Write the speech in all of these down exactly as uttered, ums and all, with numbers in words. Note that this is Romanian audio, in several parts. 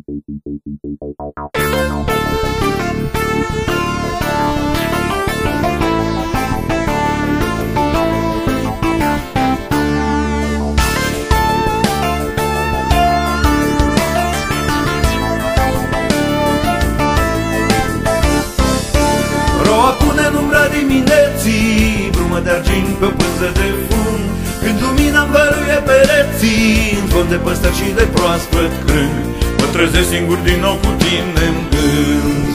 Roa pune în umbra dimineții, brumă de argint pe o pânză de fum, când lumina învăluie pereții, în fond de păstări și de proaspăt crâng, mă trezesc singur din nou cu tine-n gând.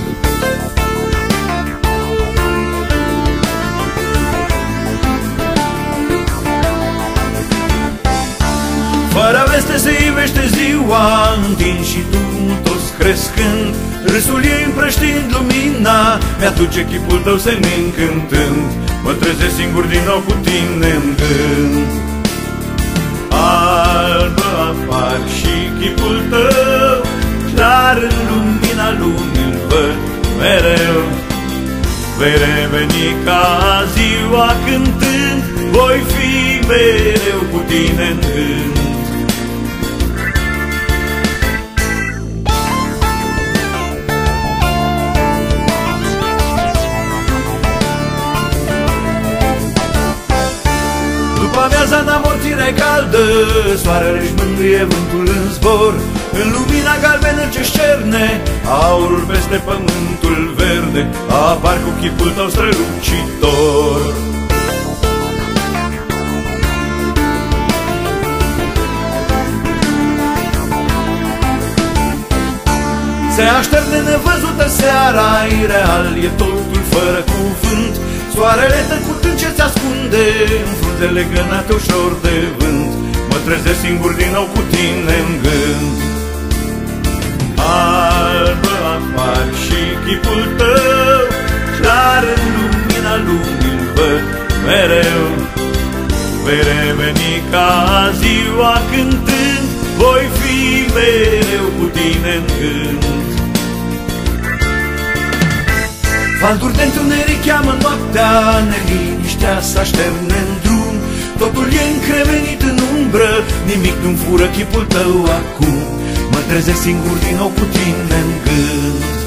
Fără veste se ivește ziua, întind și tu, toți crescând, râsul ei împrăștind lumina, mi-aduce chipul tău senin cântând, mă trezesc singur din nou cu tine-n gând. Albă apar și chipul tău, clar în lumina lumii îl văd mereu. Vei reveni ca ziua cântând, voi fi mereu cu tine-n gând. După-amiaza în amorțirea caldă, soarele-și mângâie vântul în zbor, în lumina galbenă ce șterne, aurul peste pământul verde, apar cu chipul tău strălucitor. Se așterne nevăzută seara, ireal e totul fără cuvânt, soarele tăcut încet ascunde în frunzele gânate ușor de vânt, mă trezesc singur din nou cu tine-n gând. Albă apar și chipul tău, clar în lumina lumii îl văd mereu. Vei reveni ca ziua cântând, voi fi mereu cu tine-n gând. Falduri de întuneric cheamă noaptea, neliniștea să așterne în drum, totul e încremenit în umbră, nimic nu-mi fură chipul tău acum, mă trezesc singur din nou cu tine-n gând.